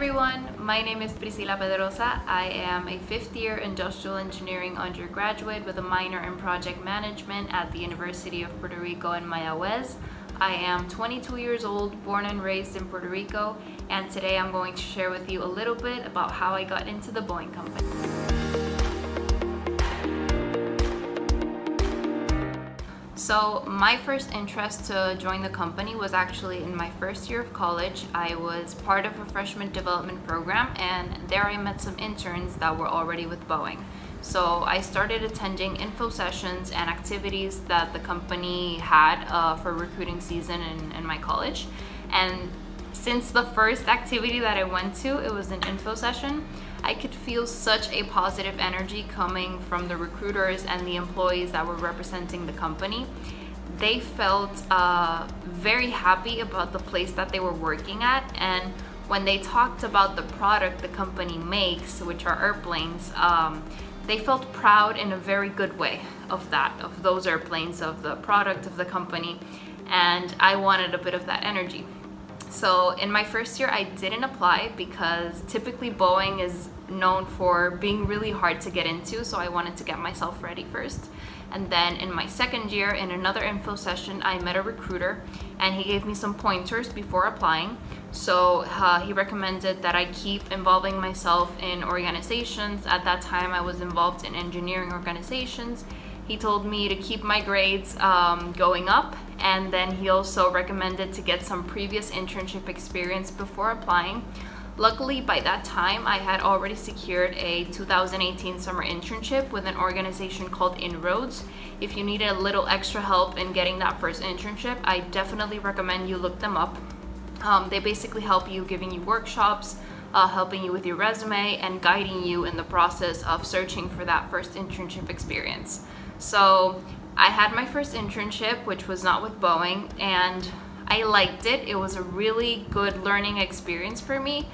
everyone, my name is Priscilla Pedroza. I am a fifth-year industrial engineering undergraduate with a minor in project management at the University of Puerto Rico in Mayaguez. I am 22 years old, born and raised in Puerto Rico, and today I'm going to share with you a little bit about how I got into the Boeing company. So my first interest to join the company was actually in my first year of college. I was part of a freshman development program, and there I met some interns that were already with Boeing. So I started attending info sessions and activities that the company had for recruiting season in my college. And since the first activity that I went to, it was an info session, I could feel such a positive energy coming from the recruiters and the employees that were representing the company. They felt very happy about the place that they were working at, and when they talked about the product the company makes, which are airplanes, they felt proud in a very good way of that, of those airplanes, of the product, of the company, and I wanted a bit of that energy. So in my first year I didn't apply because typically Boeing is known for being really hard to get into, so I wanted to get myself ready first. And then in my second year, in another info session, I met a recruiter and he gave me some pointers before applying. So he recommended that I keep involving myself in organizations. At that time I was involved in engineering organizations. He told me to keep my grades going up, and then he also recommended to get some previous internship experience before applying. Luckily, by that time, I had already secured a 2018 summer internship with an organization called Inroads. If you needed a little extra help in getting that first internship, I definitely recommend you look them up. They basically help you, giving you workshops, helping you with your resume, and guiding you in the process of searching for that first internship experience. So I had my first internship, which was not with Boeing, and I liked it. It was a really good learning experience for me,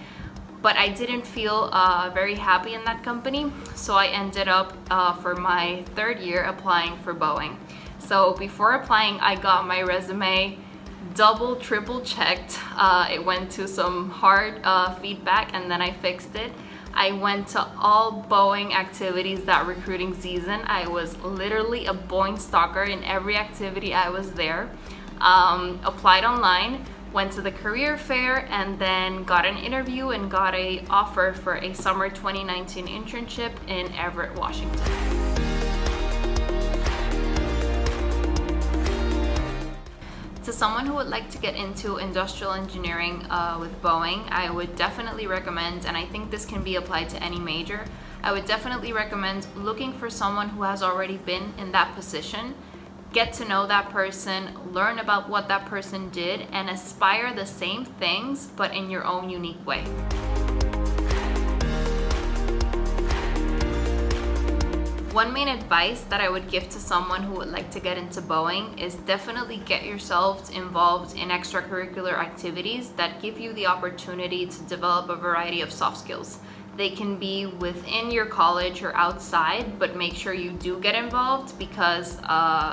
but I didn't feel very happy in that company. So I ended up for my third year applying for Boeing. So before applying, I got my resume double, triple checked. It went to some hard feedback, and then I fixed it. I went to all Boeing activities that recruiting season. I was literally a Boeing stalker in every activity I was there. Applied online, went to the career fair, and then got an interview and got an offer for a summer 2019 internship in Everett, Washington. To someone who would like to get into industrial engineering with Boeing, I would definitely recommend, and I think this can be applied to any major, I would definitely recommend looking for someone who has already been in that position. Get to know that person, learn about what that person did, and aspire the same things, but in your own unique way. One main advice that I would give to someone who would like to get into Boeing is definitely get yourselves involved in extracurricular activities that give you the opportunity to develop a variety of soft skills. They can be within your college or outside, but make sure you do get involved because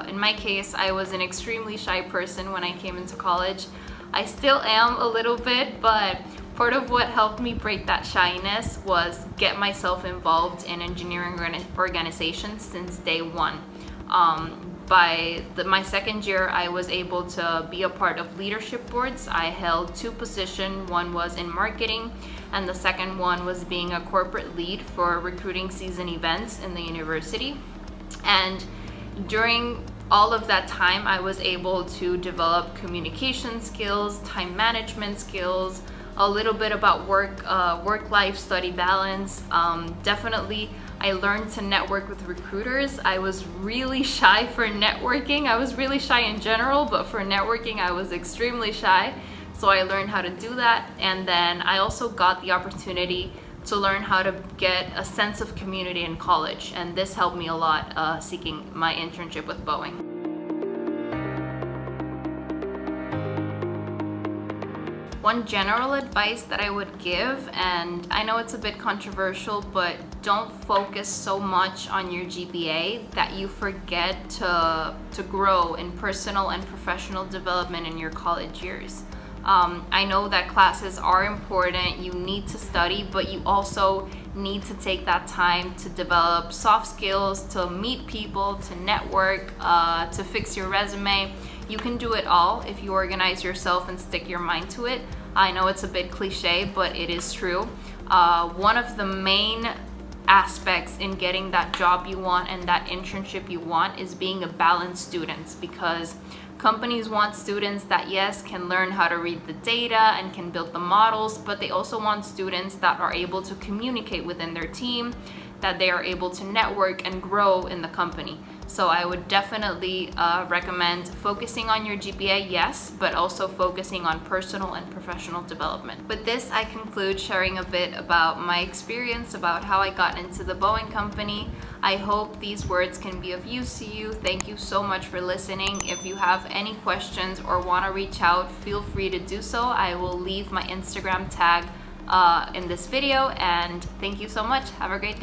in my case, I was an extremely shy person when I came into college. I still am a little bit, but part of what helped me break that shyness was get myself involved in engineering organizations since day one. By my second year, I was able to be a part of leadership boards. I held two positions. One was in marketing, and the second one was being a corporate lead for recruiting season events in the university. And during all of that time, I was able to develop communication skills, time management skills, a little bit about work-life study balance. Definitely, I learned to network with recruiters. I was really shy for networking. I was really shy in general, but for networking, I was extremely shy. So I learned how to do that, and then I also got the opportunity to learn how to get a sense of community in college, and this helped me a lot seeking my internship with Boeing. One general advice that I would give, and I know it's a bit controversial, but don't focus so much on your GPA that you forget to grow in personal and professional development in your college years. I know that classes are important, you need to study, but you also need to take that time to develop soft skills, to meet people, to network, to fix your resume. You can do it all if you organize yourself and stick your mind to it. I know it's a bit cliche, but it is true. One of the main aspects in getting that job you want and that internship you want is being a balanced student, because companies want students that, yes, can learn how to read the data and can build the models, but they also want students that are able to communicate within their team, that they are able to network and grow in the company. So I would definitely recommend focusing on your GPA, yes, but also focusing on personal and professional development. With this, I conclude sharing a bit about my experience, about how I got into the Boeing company. I hope these words can be of use to you. Thank you so much for listening. If you have any questions or want to reach out, feel free to do so. I will leave my Instagram tag in this video, and thank you so much. Have a great day.